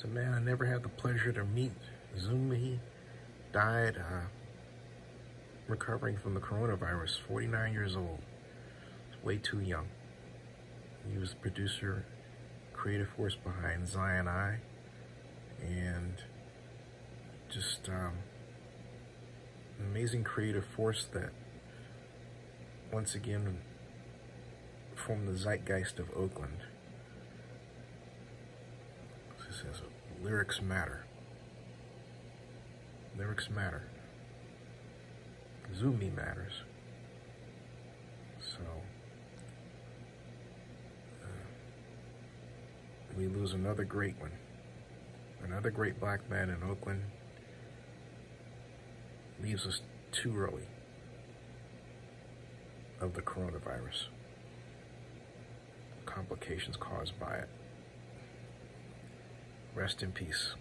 So, man, I never had the pleasure to meet Zumbi. Died recovering from the coronavirus, 49 years old. Way too young. He was producer, creative force behind Zion Eye, and just an amazing creative force that once again formed the zeitgeist of Oakland. He says, lyrics matter. Lyrics matter. Zumi matters. So we lose another great one, another great black man in Oakland. Leaves us too early of the coronavirus, complications caused by it. Rest in peace.